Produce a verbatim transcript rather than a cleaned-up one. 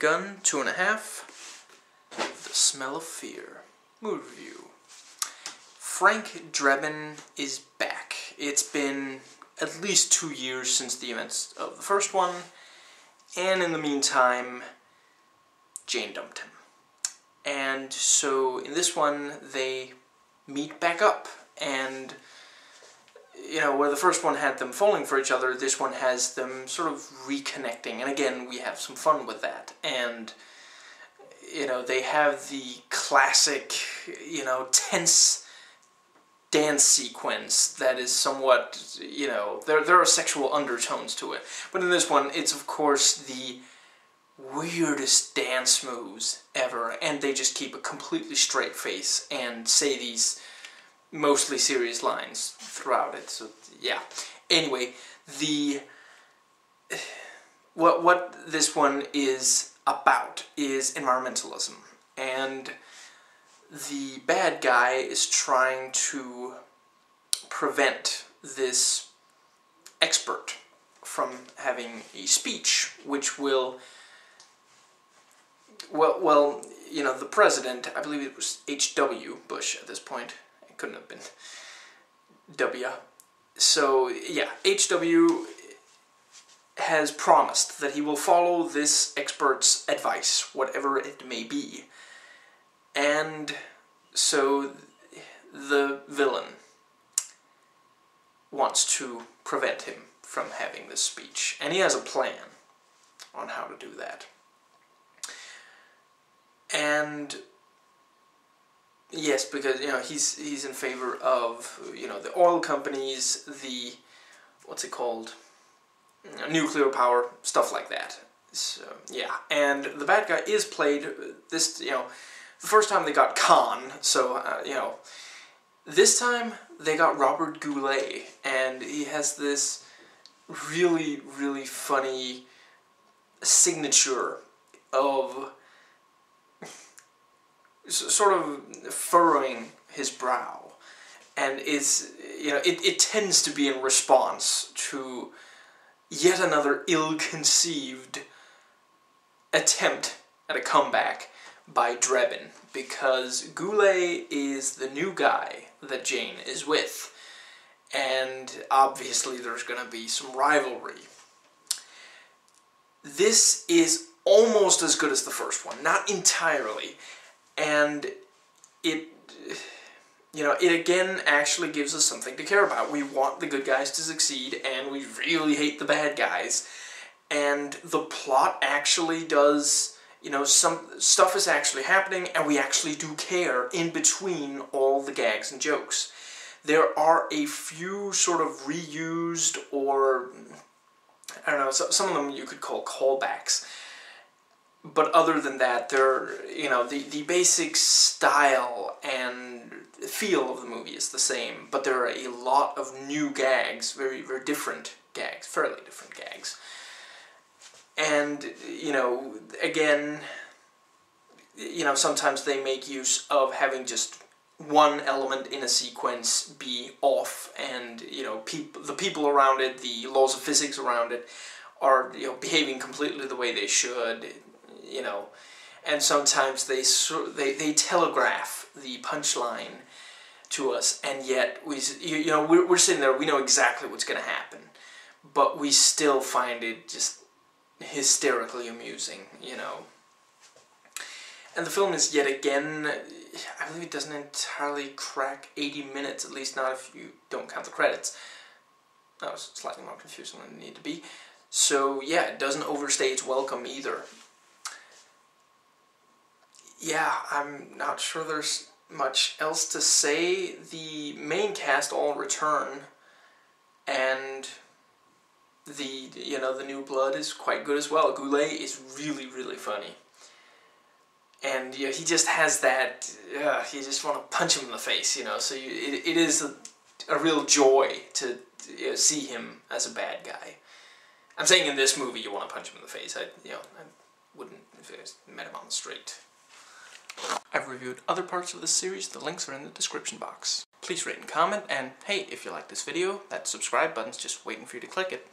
Gun, two and a half. The Smell of Fear. Movie review. Frank Drebin is back. It's been at least two years since the events of the first one, and in the meantime, Jane dumped him. And so in this one, they meet back up, and you know, where the first one had them falling for each other, this one has them sort of reconnecting, and again, we have some fun with that. And you know, they have the classic, you know, tense dance sequence that is somewhat, you know, there, there are sexual undertones to it. But in this one, it's of course the weirdest dance moves ever, and they just keep a completely straight face and say these mostly serious lines throughout it, so yeah. Anyway, the... What, what this one is about is environmentalism, and the bad guy is trying to prevent this expert from having a speech, which will, well, well, you know, the president, I believe it was H W Bush at this point, it couldn't have been W. So, yeah, H W has promised that he will follow this expert's advice, whatever it may be. And so the villain wants to prevent him from having this speech, and he has a plan on how to do that. And yes, because you know, he's he's in favor of, you know, the oil companies, the what's it called, nuclear power, stuff like that. So yeah, and the bad guy is played this, you know. The first time they got Khan, so, uh, you know, this time they got Robert Goulet, and he has this really, really funny signature of sort of furrowing his brow, and it's, you know, it, it tends to be in response to yet another ill-conceived attempt at a comeback by Drebin, because Goulet is the new guy that Jane is with, and obviously there's gonna be some rivalry. This is almost as good as the first one, not entirely, and it, you know, it again actually gives us something to care about. We want the good guys to succeed, and we really hate the bad guys, and the plot actually does, you know, some stuff is actually happening, and we actually do care in between all the gags and jokes. There are a few sort of reused, or I don't know, some of them you could call callbacks. But other than that, they're, you know, the, the basic style and feel of the movie is the same, but there are a lot of new gags, very, very different gags, fairly different gags. And, you know, again, you know, sometimes they make use of having just one element in a sequence be off, and, you know, peop the people around it, the laws of physics around it, are, you know, behaving completely the way they should, you know. And sometimes they, they, they telegraph the punchline to us, and yet, we, you know, we're, we're sitting there, we know exactly what's going to happen, but we still find it just hysterically amusing, you know. And the film is yet again, I believe it doesn't entirely crack eighty minutes, at least not if you don't count the credits. That was slightly more confusing than it needed to be. So yeah, it doesn't overstay its welcome either. Yeah, I'm not sure there's much else to say. The main cast all return, and the, you know, the new blood is quite good as well. Goulet is really, really funny. And, you know, he just has that, uh, you just want to punch him in the face, you know, so you, it, it is a, a real joy to, you know, see him as a bad guy. I'm saying in this movie you want to punch him in the face. I, you know, I wouldn't if I met him on the street. I've reviewed other parts of this series. The links are in the description box. Please rate and comment, and hey, if you like this video, that subscribe button's just waiting for you to click it.